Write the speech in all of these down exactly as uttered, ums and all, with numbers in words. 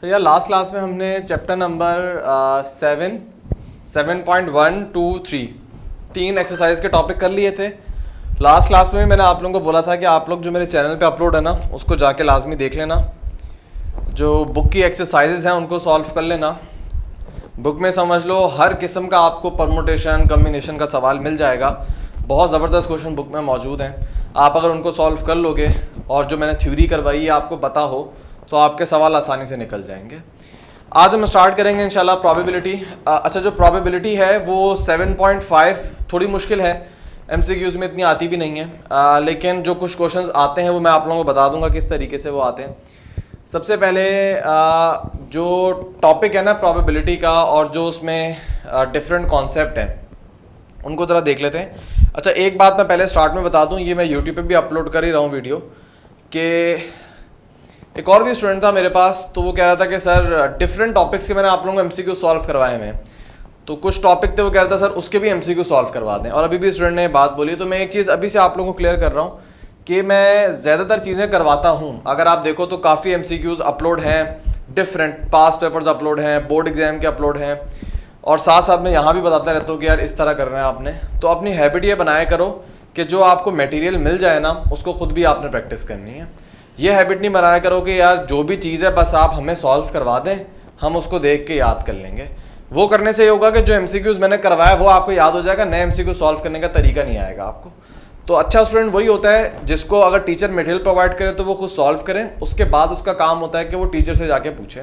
सो यार last class में हमने chapter number seven seven point one two three तीन एक्सरसाइज के टॉपिक कर लिए थे। लास्ट क्लास में भी मैंने आप लोगों को बोला था कि आप लोग जो मेरे चैनल पे अपलोड है ना उसको जाके लाजमी देख लेना, जो बुक की एक्सरसाइजेज हैं उनको सॉल्व कर लेना। बुक में समझ लो हर किस्म का आपको परमोटेशन कम्बिनेशन का सवाल मिल जाएगा, बहुत ज़बरदस्त क्वेश्चन बुक में मौजूद हैं। आप अगर उनको सॉल्व कर लोगे और जो मैंने थ्योरी करवाई है आपको पता हो तो आपके सवाल आसानी से निकल जाएंगे। आज हम स्टार्ट करेंगे इंशाल्लाह प्रोबेबिलिटी। अच्छा, जो प्रोबेबिलिटी है वो सेवन पॉइंट फाइव थोड़ी मुश्किल है, एमसीक्यूज में इतनी आती भी नहीं है, आ, लेकिन जो कुछ क्वेश्चंस आते हैं वो मैं आप लोगों को बता दूंगा किस तरीके से वो आते हैं। सबसे पहले आ, जो टॉपिक है ना प्रोबेबिलिटी का और जो उसमें डिफरेंट कॉन्सेप्ट हैं उनको ज़रा देख लेते हैं। अच्छा, एक बात मैं पहले स्टार्ट में बता दूँ, ये मैं यूट्यूब पर भी अपलोड कर ही रहा हूँ वीडियो, कि एक और भी स्टूडेंट था मेरे पास तो वो कह रहा था कि सर डिफरेंट टॉपिक्स के मैंने आप लोगों को एमसीक्यू सॉल्व करवाए हुए हैं, तो कुछ टॉपिक थे वो कह रहा था सर उसके भी एमसीक्यू सॉल्व करवा दें। और अभी भी स्टूडेंट ने बात बोली तो मैं एक चीज़ अभी से आप लोगों को क्लियर कर रहा हूँ कि मैं ज़्यादातर चीज़ें करवाता हूँ। अगर आप देखो तो काफ़ी एमसीक्यूज़ अपलोड हैं, डिफरेंट पास पेपर्स अपलोड हैं, बोर्ड एग्जाम के अपलोड हैं, और साथ साथ मैं यहाँ भी बताता रहता हूँ कि यार इस तरह करना है आपने। तो अपनी हैबिट ये बनाया करो कि जो आपको मटेरियल मिल जाए ना उसको खुद भी आपने प्रैक्टिस करनी है। ये हैबिट नहीं बनाया करो कि यार जो भी चीज़ है बस आप हमें सॉल्व करवा दें, हम उसको देख के याद कर लेंगे। वो करने से ये होगा कि जो एमसीक्यूज़ मैंने करवाया वो आपको याद हो जाएगा, नए एमसीक्यू सॉल्व करने का तरीका नहीं आएगा आपको। तो अच्छा स्टूडेंट वही होता है जिसको अगर टीचर मटेरियल प्रोवाइड करे तो वो खुद सॉल्व करें, उसके बाद उसका काम होता है कि वो टीचर से जाके पूछे।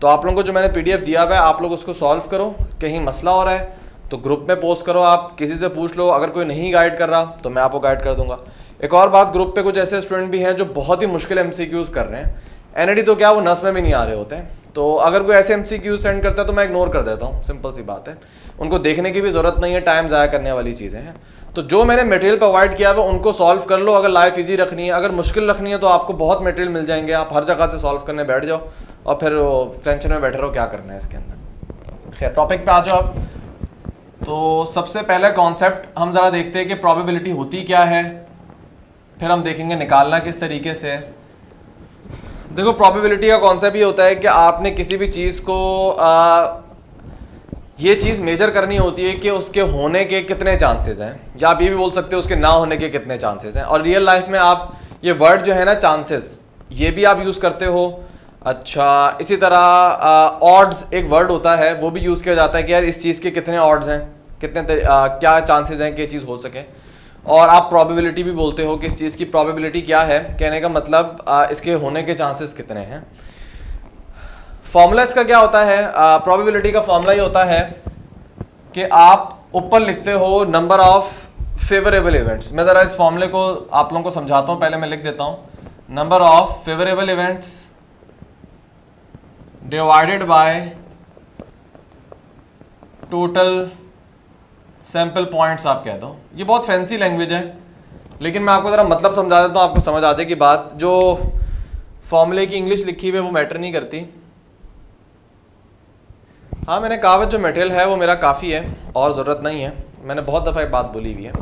तो आप लोगों को जो मैंने पीडीएफ दिया हुआ है आप लोग उसको सॉल्व करो, कहीं मसला हो रहा है तो ग्रुप में पोस्ट करो, आप किसी से पूछ लो, अगर कोई नहीं गाइड कर रहा तो मैं आपको गाइड कर दूंगा। एक और बात, ग्रुप पे कुछ ऐसे स्टूडेंट भी हैं जो बहुत ही मुश्किल एमसीक्यूज़ कर रहे हैं, एनईडी तो क्या वो नस में भी नहीं आ रहे होते हैं, तो अगर कोई ऐसे एमसीक्यूज़ सेंड करता है तो मैं इग्नोर कर देता हूँ, सिंपल सी बात है। उनको देखने की भी ज़रूरत नहीं है, टाइम ज़ाया करने वाली चीज़ें हैं। तो जो मैंने मटेरियल प्रोवाइड किया है उनको सॉल्व कर लो, अगर लाइफ ईजी रखनी है। अगर मुश्किल रखनी है तो आपको बहुत मटेरियल मिल जाएंगे, आप हर जगह से सॉल्व करने बैठ जाओ और फिर टेंशन में बैठे रहो क्या करना है इसके अंदर। खैर, टॉपिक पर आ जाओ आप। तो सबसे पहला कॉन्सेप्ट हम ज़रा देखते हैं कि प्रोबेबिलिटी होती क्या है, फिर हम देखेंगे निकालना किस तरीके से। देखो, प्रोबेबिलिटी का कॉन्सेप्ट ये होता है कि आपने किसी भी चीज़ को आ, ये चीज़ मेजर करनी होती है कि उसके होने के कितने चांसेस हैं, या आप ये भी बोल सकते हो उसके ना होने के कितने चांसेस हैं। और रियल लाइफ में आप ये वर्ड जो है ना चांसेस, ये भी आप यूज़ करते हो। अच्छा, इसी तरह ऑड्स एक वर्ड होता है वो भी यूज़ किया जाता है कि यार इस चीज़ के कितने ऑड्स हैं, कितने आ, क्या चांसेस हैं कि ये चीज़ हो सके। और आप प्रोबेबिलिटी भी बोलते हो कि इस चीज़ की प्रोबेबिलिटी क्या है, कहने का मतलब आ, इसके होने के चांसेस कितने हैं। फॉर्मूला इसका क्या होता है, प्रोबेबिलिटी का फॉर्मूला ये होता है कि आप ऊपर लिखते हो नंबर ऑफ फेवरेबल इवेंट्स। मैं ज़रा इस फॉर्मूले को आप लोगों को समझाता हूँ, पहले मैं लिख देता हूँ number of favourable events divided by total sample points आप कह दो। ये बहुत फैंसी लैंग्वेज है लेकिन मैं आपको ज़रा मतलब समझा देता हूँ, आपको समझ आ जाए कि बात जो फॉर्मूले की इंग्लिश लिखी हुई है वो मैटर नहीं करती। हाँ, मैंने कहा जो मटेरियल है वो मेरा काफ़ी है और ज़रूरत नहीं है, मैंने बहुत दफ़ा एक बात बोली हुई है।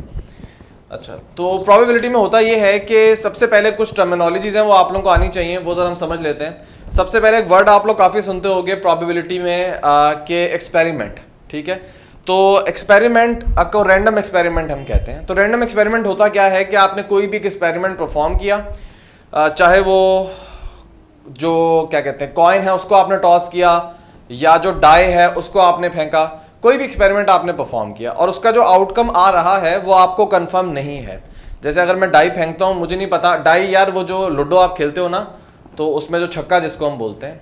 अच्छा, तो प्रोबेबिलिटी में होता ये है कि सबसे पहले कुछ टर्मिनोलॉजीज़ हैं वो आप लोगों को आनी चाहिए, वो ज़रा हम समझ लेते हैं। सबसे पहले एक वर्ड आप लोग काफ़ी सुनते होंगे प्रोबेबिलिटी में के एक्सपेरिमेंट, ठीक है। तो एक्सपेरिमेंट को रैंडम एक्सपेरिमेंट हम कहते हैं। तो रैंडम एक्सपेरिमेंट होता क्या है कि आपने कोई भी एक एक्सपेरिमेंट परफॉर्म किया, चाहे वो जो क्या कहते हैं कॉइन है उसको आपने टॉस किया या जो डाई है उसको आपने फेंका, कोई भी एक्सपेरिमेंट आपने परफॉर्म किया और उसका जो आउटकम आ रहा है वो आपको कंफर्म नहीं है। जैसे अगर मैं डाई फेंकता हूँ, मुझे नहीं पता डाई, यार वो जो लूडो आप खेलते हो ना तो उसमें जो छक्का जिसको हम बोलते हैं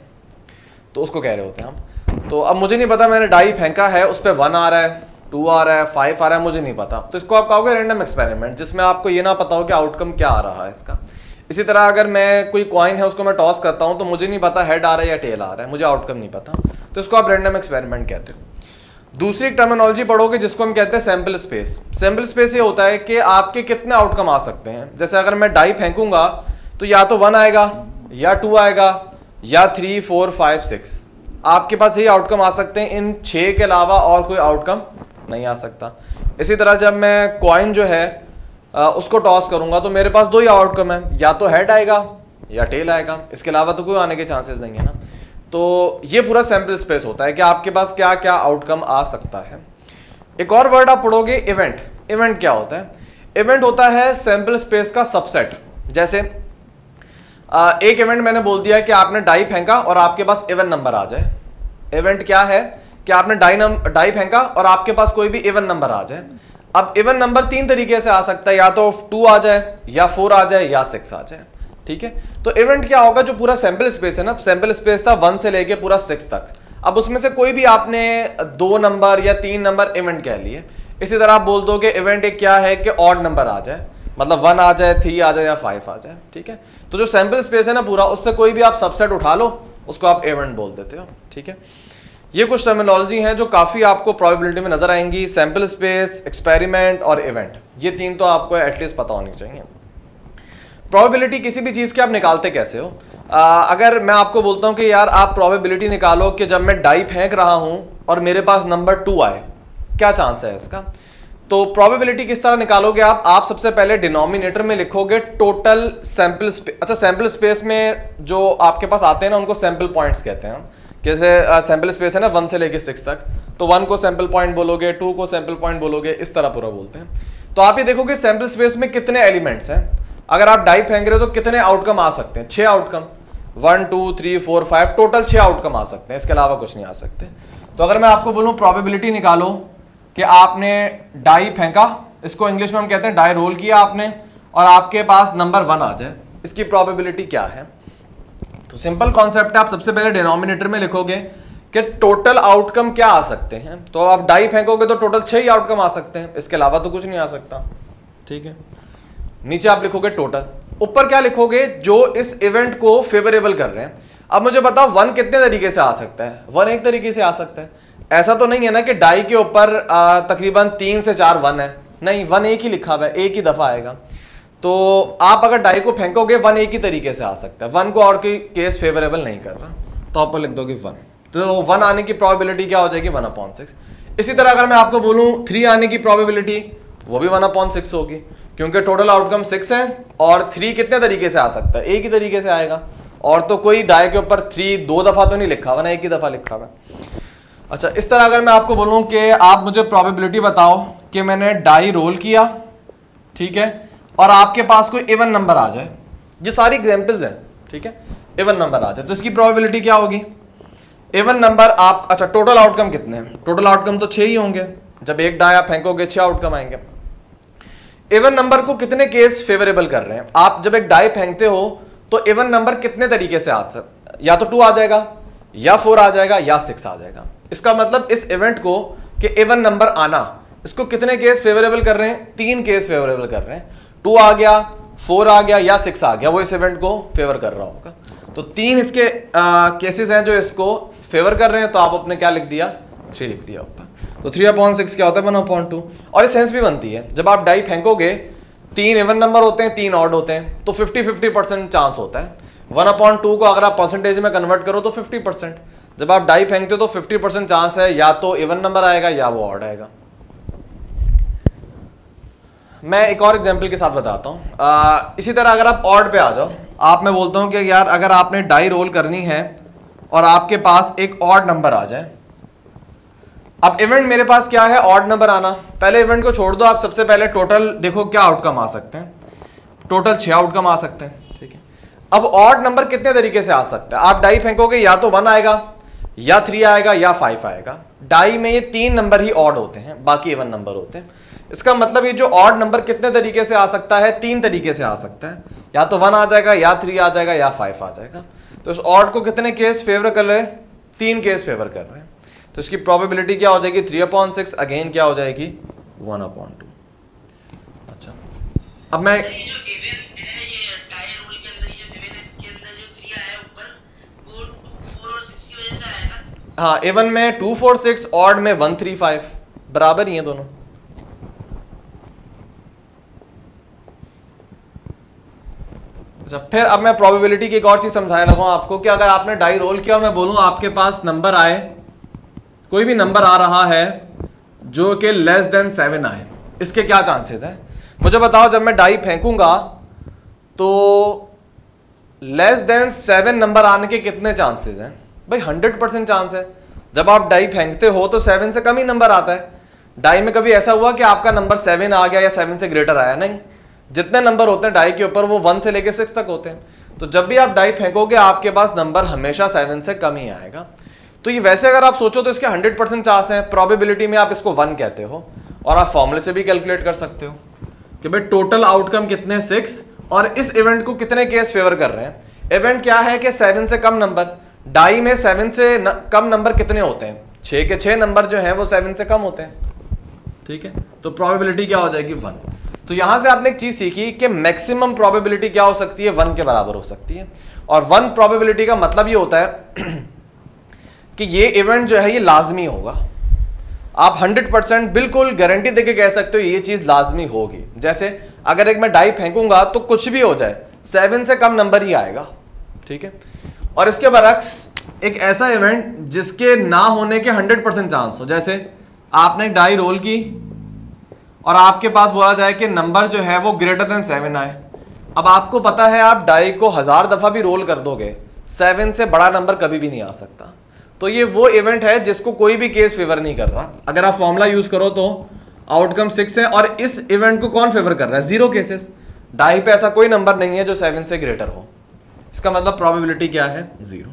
तो उसको कह रहे होते हैं हम। तो अब मुझे नहीं पता मैंने डाई फेंका है उस पर वन आ रहा है, टू आ रहा है, फाइव आ रहा है, मुझे नहीं पता, तो इसको आप कहोगे रैंडम एक्सपेरिमेंट, जिसमें आपको ये ना पता हो कि आउटकम क्या आ रहा है इसका। इसी तरह अगर मैं कोई कॉइन है उसको मैं टॉस करता हूँ तो मुझे नहीं पता हेड आ रहा है या टेल आ रहा है, मुझे आउटकम नहीं पता, तो इसको आप रैंडम एक्सपेरिमेंट कहते हो। दूसरी टर्मिनोलॉजी पढ़ोगे जिसको हम कहते हैं सैम्पल स्पेस। सैम्पल स्पेस ये होता है कि आपके कितने आउटकम आ सकते हैं। जैसे अगर मैं डाई फेंकूंगा तो या तो वन आएगा या टू आएगा या थ्री फोर फाइव सिक्स, आपके पास यही आउटकम आ सकते हैं, इन छः के अलावा और कोई आउटकम नहीं आ सकता। इसी तरह जब मैं कॉइन जो है उसको टॉस करूंगा तो मेरे पास दो ही आउटकम है, या तो हेड आएगा या टेल आएगा, इसके अलावा तो कोई आने के चांसेस नहीं है ना। तो ये पूरा सैम्पल स्पेस होता है कि आपके पास क्या क्या आउटकम आ सकता है। एक और वर्ड आप पढ़ोगे, इवेंट। इवेंट क्या होता है? इवेंट होता है सैम्पल स्पेस का सबसेट। जैसे आ, एक इवेंट मैंने बोल दिया कि आपने डाई फेंका और आपके पास इवन नंबर आ जाए। इवेंट क्या है कि आपने डाई नंबर डाई फेंका और आपके पास कोई भी इवन नंबर आ जाए। अब इवन नंबर तीन तरीके से आ सकता है, या तो टू आ जाए, या फोर आ जाए, या सिक्स आ जाए। ठीक है, तो इवेंट क्या होगा? जो पूरा सैंपल स्पेस है ना, सैंपल स्पेस था वन से लेके पूरा सिक्स तक। अब उसमें से कोई भी आपने दो नंबर या तीन नंबर इवेंट कह लिए। इसी तरह आप बोल दो कि इवेंट एक क्या है कि ऑड नंबर आ जाए, मतलब वन आ जाए, थ्री आ जाए, या फाइव आ जाए। ठीक है, तो जो सैंपल स्पेस है ना पूरा, उससे कोई भी आप सबसेट उठा लो, उसको आप इवेंट बोल देते हो। ठीक है, ये कुछ टर्मिनोलॉजी हैं जो काफ़ी आपको प्रोबेबिलिटी में नजर आएंगी। सैंपल स्पेस, एक्सपेरिमेंट और इवेंट, ये तीन तो आपको एटलीस्ट पता होनी चाहिए। प्रोबेबिलिटी किसी भी चीज़ की आप निकालते कैसे हो? आ, अगर मैं आपको बोलता हूँ कि यार आप प्रोबेबिलिटी निकालो कि जब मैं डाई फेंक रहा हूँ और मेरे पास नंबर टू आए, क्या चांस है इसका? तो प्रोबेबिलिटी किस तरह निकालोगे आप? आप सबसे पहले डिनोमिनेटर में लिखोगे टोटल सैम्पल स्पेस। अच्छा, सैम्पल स्पेस में जो आपके पास आते हैं ना, उनको सैम्पल पॉइंट्स कहते हैं। जैसे सैम्पल स्पेस है ना वन से लेके सिक्स तक, तो वन को सैम्पल पॉइंट बोलोगे, टू को सैम्पल पॉइंट बोलोगे, इस तरह पूरा बोलते हैं। तो आप ये देखोगे सैम्पल स्पेस में कितने एलिमेंट्स हैं। अगर आप डाई फेंक रहे हो तो कितने आउटकम आ सकते हैं? छः outcome, one two three four five, total छः आउटकम आ सकते हैं, इसके अलावा कुछ नहीं आ सकते। तो अगर मैं आपको बोलूँ प्रोबेबिलिटी निकालो कि आपने डाई फेंका, इसको इंग्लिश में हम कहते हैं डाई रोल किया आपने, और आपके पास नंबर वन आ जाए, इसकी प्रोबेबिलिटी क्या है? तो सिंपल कॉन्सेप्ट है, आप सबसे पहले डिनोमिनेटर में लिखोगे कि टोटल आउटकम क्या आ सकते हैं। तो आप डाई फेंकोगे तो टोटल छह ही आउटकम आ सकते हैं, इसके अलावा तो कुछ नहीं आ सकता। ठीक है, नीचे आप लिखोगे टोटल, ऊपर क्या लिखोगे? जो इस इवेंट को फेवरेबल कर रहे हैं। अब मुझे बताओ वन कितने तरीके से आ सकता है? वन एक तरीके से आ सकता है। ऐसा तो नहीं है ना कि डाई के ऊपर तकरीबन तीन से चार वन है, नहीं, वन एक ही लिखा हुआ है, एक ही दफ़ा आएगा। तो आप अगर डाई को फेंकोगे वन एक ही तरीके से आ सकता है, वन को और कोई केस फेवरेबल नहीं कर रहा, तो आप लिख दोगे वन। तो वन आने की प्रोबेबिलिटी क्या हो जाएगी? One upon six. इसी तरह अगर मैं आपको बोलूँ थ्री आने की प्रोबेबिलिटी, वो भी वन अपॉन सिक्स होगी, क्योंकि टोटल आउटकम सिक्स है और थ्री कितने तरीके से आ सकता है? एक ही तरीके से आएगा। और तो कोई डाई के ऊपर थ्री दो दफ़ा तो नहीं लिखा, वन एक ही दफ़ा लिखा हुआ। अच्छा, इस तरह अगर मैं आपको बोलूँ कि आप मुझे प्रोबेबिलिटी बताओ कि मैंने डाई रोल किया, ठीक है, और आपके पास कोई इवन नंबर आ जाए, ये सारी एग्जाम्पल्स हैं। ठीक है, इवन नंबर आ जाए तो इसकी प्रोबेबिलिटी क्या होगी? इवन नंबर आप, अच्छा, टोटल आउटकम कितने हैं? टोटल आउटकम तो छः ही होंगे, जब एक डाई आप फेंकोगे छः आउटकम आएंगे। इवन नंबर को कितने केस फेवरेबल कर रहे हैं? आप जब एक डाई फेंकते हो तो इवन नंबर कितने तरीके से आ सकता, या तो टू आ जाएगा, या फोर आ जाएगा, या सिक्स आ जाएगा। इसका मतलब इस इवेंट को कि इवन नंबर आना, इसको कितने केस फेवरेबल कर रहे हैं? तीन केस फेवरेबल कर रहे हैं, टू आ गया, फोर आ गया, या सिक्स आ गया, वो इस इवेंट को फेवर कर रहा होगा। तो तीन इसके केसेस हैं जो इसको फेवर कर रहे हैं, तो आप अपने क्या लिख दिया? थ्री लिख दिया ऊपर। तो थ्री अपॉन सिक्स क्या होता है? One upon two. और ये सेंस भी बनती है, जब आप डाई फेंकोगे तीन इवन नंबर होते हैं, तीन ऑड होते हैं, तो फिफ्टी फिफ्टी परसेंट चांस होता है। वन अपॉन टू को अगर आप परसेंटेज में कन्वर्ट करो तो फिफ्टी परसेंट, जब आप डाई फेंकते हो तो फिफ्टी परसेंट चांस है या तो इवन नंबर आएगा या वो ऑड आएगा। मैं एक और एग्जाम्पल के साथ बताता हूँ। इसी तरह अगर आप ऑड पे आ जाओ, आप मैं बोलता हूँ कि यार अगर आपने डाई रोल करनी है और आपके पास एक ऑड नंबर आ जाए। अब इवेंट मेरे पास क्या है? ऑड नंबर आना। पहले इवेंट को छोड़ दो, आप सबसे पहले टोटल देखो क्या आउटकम आ सकते हैं। टोटल छः आउटकम आ सकते हैं। ठीक है, अब ऑड नंबर कितने तरीके से आ सकता है? आप डाई फेंकोगे या तो वन आएगा, या थ्री आएगा, या फाइव आएगा। डाई में ये तीन नंबर ही ऑड होते हैं, बाकी इवन नंबर होते हैं। इसका मतलब ये जो ऑड नंबर कितने तरीके से आ सकता है? तीन तरीके से आ सकता है, या तो वन आ जाएगा, या थ्री आ जाएगा, या फाइव आ जाएगा। तो इस ऑड को कितने केस फेवर कर रहे हैं? तीन केस फेवर कर रहे हैं। तो इसकी प्रोबेबिलिटी क्या हो जाएगी? थ्री अपॉन सिक्स, अगेन क्या हो जाएगी? One upon two. अच्छा, अब मैं हाँ, इवन में टू फोर सिक्स, ऑड में वन थ्री फाइव, बराबर ही है दोनों। अच्छा, फिर अब मैं प्रोबेबिलिटी की एक और चीज़ समझाने लगा हूँ आपको कि अगर आपने डाई रोल किया और मैं बोलूँ आपके पास नंबर आए, कोई भी नंबर आ रहा है जो कि लेस देन सेवन आए, इसके क्या चांसेस हैं? मुझे बताओ, जब मैं डाई फेंकूंगा तो लेस देन सेवन नंबर आने के कितने चांसेस हैं? भाई हंड्रेड परसेंट चांस है। जब आप डाई फेंकते हो तो सेवन से कम ही नंबर आता है। डाई में कभी ऐसा हुआ कि आपका नंबर सेवन आ गया या सेवन से ग्रेटर आया, नहीं। जितने नंबर होते हैं डाई के ऊपर वो वन से लेकर सिक्स तक होते हैं। तो जब भी आप डाई फेंकोगे आपके पास नंबर हमेशा सेवन से कम ही आएगा। तो ये वैसे अगर आप सोचो तो इसके हंड्रेड परसेंट चांस हैं। प्रोबेबिलिटी में आप इसको वन कहते हो और आप फॉर्मूले से भी कैलकुलेट कर सकते हो कि भाई टोटल आउटकम कितने सिक्स और इस इवेंट को कितने केस फेवर कर रहे हैं। इवेंट क्या है कि सेवन से कम नंबर, डाई में सेवन से न, कम नंबर कितने होते हैं, छः के छः नंबर जो हैं वो सेवन से कम होते हैं, ठीक है। तो प्रोबेबिलिटी क्या हो जाएगी वन। तो यहां से आपने एक चीज सीखी कि मैक्सिमम प्रोबेबिलिटी क्या हो सकती है, वन के बराबर हो सकती है। और वन प्रोबेबिलिटी का मतलब ये होता है कि ये इवेंट जो है ये लाजमी होगा। आप हंड्रेड परसेंट बिल्कुल गारंटी देके कह सकते हो ये चीज लाजमी होगी। जैसे अगर एक मैं डाई फेंकूंगा तो कुछ भी हो जाए सेवन से कम नंबर ही आएगा, ठीक है। और इसके बरक्स एक ऐसा इवेंट जिसके ना होने के हंड्रेड परसेंट चांस हो, जैसे आपने डाई रोल की और आपके पास बोला जाए कि नंबर जो है वो ग्रेटर देन सेवन आए। अब आपको पता है आप डाई को हज़ार दफ़ा भी रोल कर दोगे सेवन से बड़ा नंबर कभी भी नहीं आ सकता। तो ये वो इवेंट है जिसको कोई भी केस फेवर नहीं कर रहा। अगर आप फॉर्मूला यूज़ करो तो आउटकम सिक्स है और इस इवेंट को कौन फेवर कर रहा है, जीरो केसेस। डाई पे ऐसा कोई नंबर नहीं है जो सेवन से ग्रेटर हो। इसका मतलब प्रॉबिलिटी क्या है, जीरो।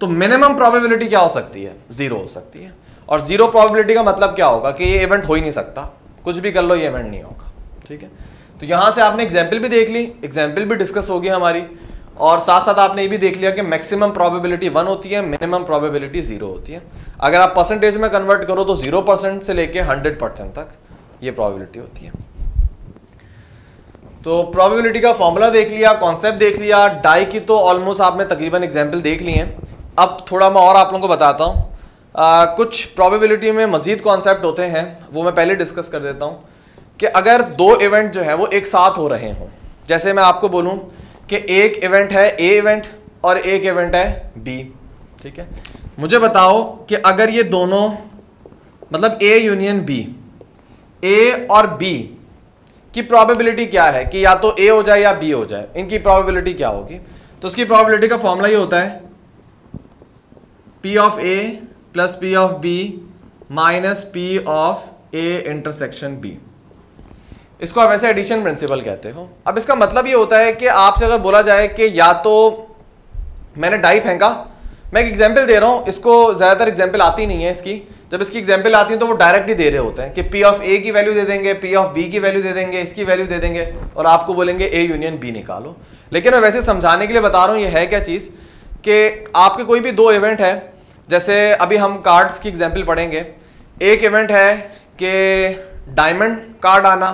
तो मिनिमम प्रॉबिलिटी क्या हो सकती है, जीरो हो सकती है। और जीरो प्रोबेबिलिटी का मतलब क्या होगा कि ये इवेंट हो ही नहीं सकता, कुछ भी कर लो ये इवेंट नहीं होगा, ठीक है। तो यहाँ से आपने एग्जाम्पल भी देख ली, एग्जाम्पल भी डिस्कस होगी हमारी, और साथ साथ आपने ये भी देख लिया कि मैक्सिमम प्रोबेबिलिटी वन होती है, मिनिमम प्रोबेबिलिटी जीरो होती है। अगर आप परसेंटेज में कन्वर्ट करो तो जीरो परसेंट से लेके हंड्रेड परसेंट तक ये प्रोबेबिलिटी होती है। तो प्रोबेबिलिटी का फॉर्मूला देख लिया, कॉन्सेप्ट देख लिया, डाई की तो ऑलमोस्ट आपने तकरीबन एग्जाम्पल देख लिए हैं। अब थोड़ा मैं और आप लोगों को बताता हूँ। Uh, कुछ प्रोबेबिलिटी में मजीद कॉन्सेप्ट होते हैं वो मैं पहले डिस्कस कर देता हूँ कि अगर दो इवेंट जो है वो एक साथ हो रहे हों। जैसे मैं आपको बोलूँ कि एक इवेंट है ए इवेंट और एक इवेंट है बी, ठीक है। मुझे बताओ कि अगर ये दोनों मतलब ए यूनियन बी, ए और बी की प्रोबेबिलिटी क्या है कि या तो ए हो जाए या बी हो जाए, इनकी प्रोबेबिलिटी क्या होगी। तो उसकी प्रोबेबिलिटी का फॉर्मूला ये होता है P of A plus P of B minus P of A intersection B. इसको आप वैसे एडिशन प्रिंसिपल कहते हो। अब इसका मतलब ये होता है कि आपसे अगर बोला जाए कि या तो मैंने डाई फेंका, मैं एक एग्जाम्पल दे रहा हूँ, इसको ज़्यादातर एग्जाम्पल आती नहीं है इसकी। जब इसकी एग्जाम्पल आती है तो वो डायरेक्ट ही दे रहे होते हैं कि पी ऑफ ए की वैल्यू दे देंगे, पी ऑफ बी की वैल्यू दे देंगे, इसकी वैल्यू दे देंगे और आपको बोलेंगे ए यूनियन बी निकालो। लेकिन मैं वैसे समझाने के लिए बता रहा हूँ ये है क्या चीज़ कि आपके कोई भी दो इवेंट है, जैसे अभी हम कार्ड्स की एग्जाम्पल पढ़ेंगे। एक इवेंट है कि डायमंड कार्ड आना,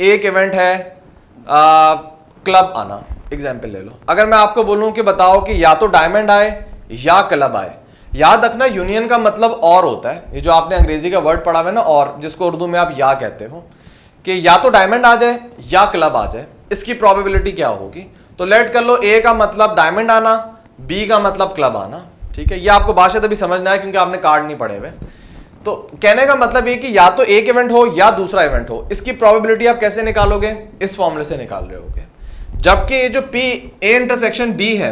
एक इवेंट है आ, क्लब आना। एग्जाम्पल ले लो, अगर मैं आपको बोलूं कि बताओ कि या तो डायमंड आए या क्लब आए। याद रखना यूनियन का मतलब और होता है, ये जो आपने अंग्रेजी का वर्ड पढ़ा हुआ है ना और, जिसको उर्दू में आप या कहते हो, कि या तो डायमंड आ जाए या क्लब आ जाए, इसकी प्रॉबिलिटी क्या होगी। तो लेट कर लो ए का मतलब डायमंड आना, बी का मतलब क्लब आना, ठीक है। ये आपको भाषा तभी समझना है क्योंकि आपने कार्ड नहीं पढ़े हुए। तो कहने का मतलब ये कि या तो एक इवेंट हो या दूसरा इवेंट हो, इसकी प्रोबेबिलिटी आप कैसे निकालोगे, इस फॉर्मूले से निकाल रहे होगे। जबकि ये जो पी ए इंटरसेक्शन बी है,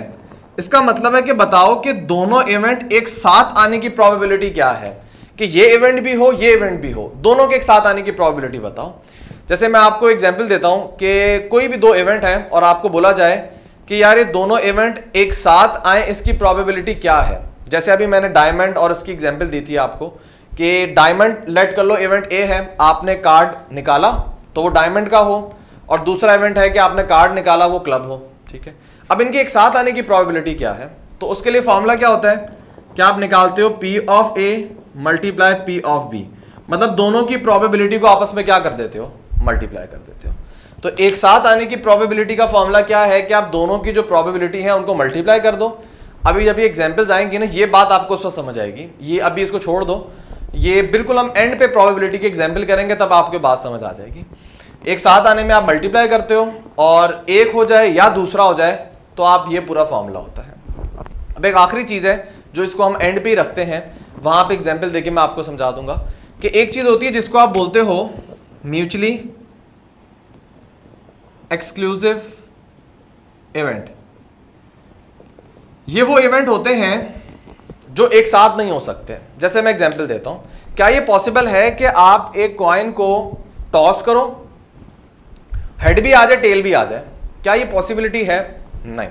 इसका मतलब है कि बताओ कि दोनों इवेंट एक साथ आने की प्रोबेबिलिटी क्या है, कि ये इवेंट भी हो ये इवेंट भी हो, दोनों के एक साथ आने की प्रोबेबिलिटी बताओ। जैसे मैं आपको एग्जाम्पल देता हूँ कि कोई भी दो इवेंट हैं और आपको बोला जाए कि यार ये दोनों इवेंट एक साथ आए, इसकी प्रोबेबिलिटी क्या है। जैसे अभी मैंने डायमंड और उसकी एग्जांपल दी थी आपको कि डायमंड लेट कर लो इवेंट ए है, आपने कार्ड निकाला तो वो डायमंड का हो, और दूसरा इवेंट है कि आपने कार्ड निकाला वो क्लब हो, ठीक है। अब इनके एक साथ आने की प्रोबेबिलिटी क्या है, तो उसके लिए फॉर्मूला क्या होता है कि आप निकालते हो P of A multiply P of B, मतलब दोनों की प्रोबेबिलिटी को आपस में क्या कर देते हो, मल्टीप्लाई कर देते हो। तो एक साथ आने की प्रोबेबिलिटी का फॉर्मूला क्या है कि आप दोनों की जो प्रोबेबिलिटी है उनको मल्टीप्लाई कर दो। अभी जब ये एग्जाम्पल्स आएंगे ना ये बात आपको उसको समझ आएगी, ये अभी इसको छोड़ दो, ये बिल्कुल हम एंड पे प्रोबेबिलिटी की एग्जाम्पल करेंगे तब आपको बात समझ आ जाएगी। एक साथ आने में आप मल्टीप्लाई करते हो और एक हो जाए या दूसरा हो जाए तो आप ये पूरा फॉर्मूला होता है। अब एक आखिरी चीज़ है जो इसको हम एंड पे ही रखते हैं, वहाँ पर एग्जाम्पल देके मैं आपको समझा दूंगा कि एक चीज़ होती है जिसको आप बोलते हो म्यूचुअली एक्सक्लूसिव इवेंट। ये वो इवेंट होते हैं जो एक साथ नहीं हो सकते। जैसे मैं एग्जाम्पल देता हूं, क्या ये पॉसिबल है कि आप एक कॉइन को टॉस करो, हेड भी आ जाए टेल भी आ जाए? क्या ये पॉसिबिलिटी है? नहीं,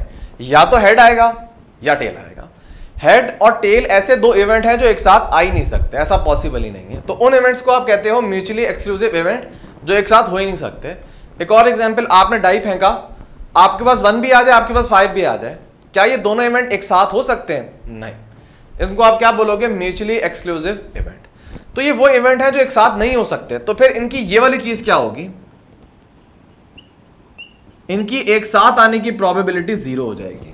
या तो हेड आएगा या टेल आएगा। हेड और टेल ऐसे दो इवेंट हैं जो एक साथ आ ही नहीं सकते, ऐसा पॉसिबल ही नहीं है। तो उन इवेंट्स को आप कहते हो म्यूचुअली एक्सक्लूसिव इवेंट, जो एक साथ हो ही नहीं सकते। एक और एग्जाम्पल, आपने डाई फेंका, आपके पास वन भी आ जाए आपके पास फाइव भी आ जाए, क्या ये दोनों इवेंट एक साथ हो सकते हैं? नहीं, इनको आप क्या बोलोगे? Mutually exclusive event. तो ये वो इवेंट है जो एक साथ नहीं हो सकते। तो फिर इनकी ये वाली चीज क्या होगी? इनकी एक साथ आने की प्रोबेबिलिटी जीरो हो जाएगी।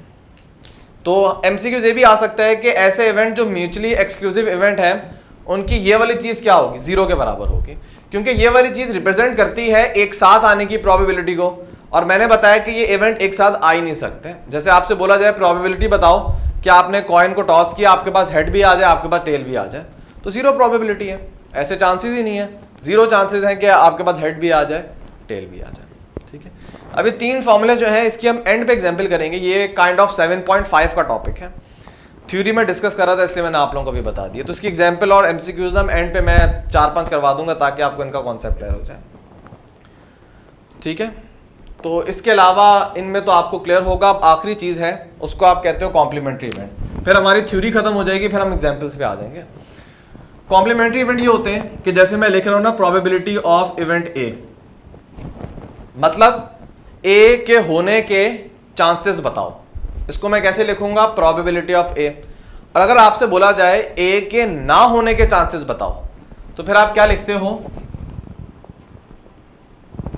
तो एमसीक्यू ये भी आ सकता है कि ऐसे इवेंट जो म्यूचुअली एक्सक्लूसिव इवेंट हैं उनकी ये वाली चीज क्या होगी? जीरो के बराबर होगी, क्योंकि ये वाली चीज रिप्रेजेंट करती है एक साथ आने की प्रोबेबिलिटी को, और मैंने बताया कि ये इवेंट एक साथ आ ही नहीं सकते। जैसे आपसे बोला जाए प्रोबेबिलिटी बताओ कि आपने कॉइन को टॉस किया, आपके पास हेड भी आ जाए आपके पास टेल भी आ जाए, तो जीरो प्रोबेबिलिटी है, ऐसे चांसेस ही नहीं है। जीरो चांसेस हैं कि आपके पास हेड भी आ जाए टेल भी आ जाए। ठीक है, अभी तीन फॉर्मूले जो हैं इसकी हम एंड पे एग्जांपल करेंगे। ये kind of seven point five का टॉपिक है, थ्योरी में डिस्कस करा था इसलिए मैंने आप लोगों को भी बता दिया। तो इसकी एग्जांपल और एमसीक्यूज हम एंड पे मैं चार पांच करवा दूंगा ताकि आपको इनका कॉन्सेप्ट क्लियर हो जाए। ठीक है, तो इसके अलावा इनमें तो आपको क्लियर होगा। अब आखिरी चीज़ है, उसको आप कहते हो कॉम्प्लीमेंट्री इवेंट। फिर हमारी थ्योरी खत्म हो जाएगी, फिर हम एग्जाम्पल्स पे आ जाएंगे। कॉम्प्लीमेंट्री इवेंट ये होते हैं कि जैसे मैं लिख रहा हूँ ना, प्रोबेबिलिटी ऑफ इवेंट ए, मतलब ए के होने के चांसेस बताओ। इसको मैं कैसे लिखूंगा? Probability of A. और अगर आपसे बोला जाए ए के ना होने के चांसेस बताओ, तो फिर आप क्या लिखते हो?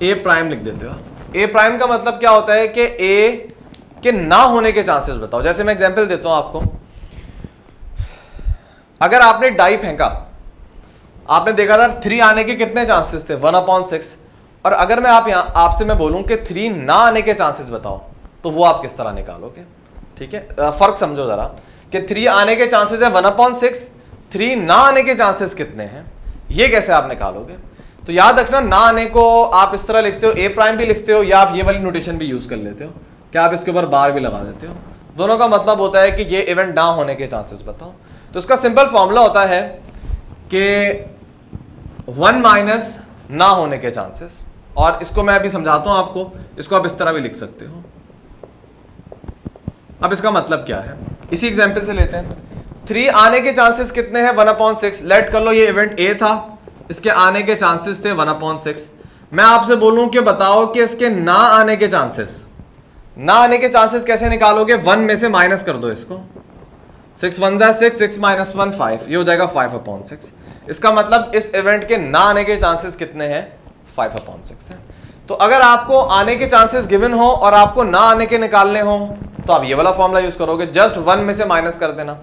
ए प्राइम लिख देते हो। ए प्राइम का मतलब क्या होता है कि ए के ना होने के चांसेस बताओ। जैसे मैं एग्जांपल देता हूं आपको, अगर आपने डाई फेंका, आपने देखा था थ्री आने के कितने चांसेस थे? One upon six. और अगर मैं आप यहां आपसे मैं बोलूं कि थ्री ना आने के चांसेस बताओ, तो वो आप किस तरह निकालोगे? ठीक है, फर्क समझो जरा कि थ्री आने के चांसेस है वन अपॉन सिक्स, थ्री ना आने के चांसेस कितने हैं, ये कैसे आप निकालोगे? तो याद रखना, ना आने को आप इस तरह लिखते हो, ए प्राइम भी लिखते हो, या आप ये वाली नोटेशन भी यूज कर लेते हो कि आप इसके ऊपर बार भी लगा देते हो। दोनों का मतलब होता है कि ये इवेंट ना होने के चांसेस बताओ। तो इसका सिंपल फॉर्मूला होता है कि वन माइनस ना होने के चांसेस, और इसको मैं अभी समझाता हूँ आपको, इसको आप इस तरह भी लिख सकते हो। अब इसका मतलब क्या है, इसी एग्जाम्पल से लेते हैं। थ्री आने के चांसेस कितने हैं? One upon six. लेट कर लो ये इवेंट ए था, इसके आने के चांसेस थे वन अपॉन सिक्स। मैं आपसे बोलूं कि बताओ कि इसके ना आने के चांसेस, ना आने के चांसेस कैसे निकालोगे? वन में से माइनस कर दो इसको, सिक्स वन जा six, six minus one five, ये हो जाएगा फाइव अपॉन सिक्स। इसका मतलब इस इवेंट के ना आने के चांसेस कितने हैं? फाइव अपॉन सिक्स है। तो अगर आपको आने के चांसेस गिवन हो और आपको ना आने के निकालने हो, तो आप ये वाला फॉर्मूला यूज करोगे, जस्ट वन में से माइनस कर देना।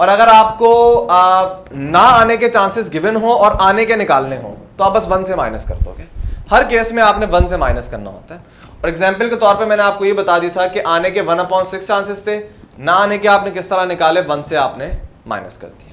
और अगर आपको आ, ना आने के चांसेस गिवन हो और आने के निकालने हो, तो आप बस वन से माइनस कर दोगे। हर केस में आपने वन से माइनस करना होता है। और एग्जाम्पल के तौर पे मैंने आपको ये बता दिया था कि आने के वन अपॉइंट सिक्स चांसेस थे, ना आने के आपने किस तरह निकाले, वन से आपने माइनस कर दिया।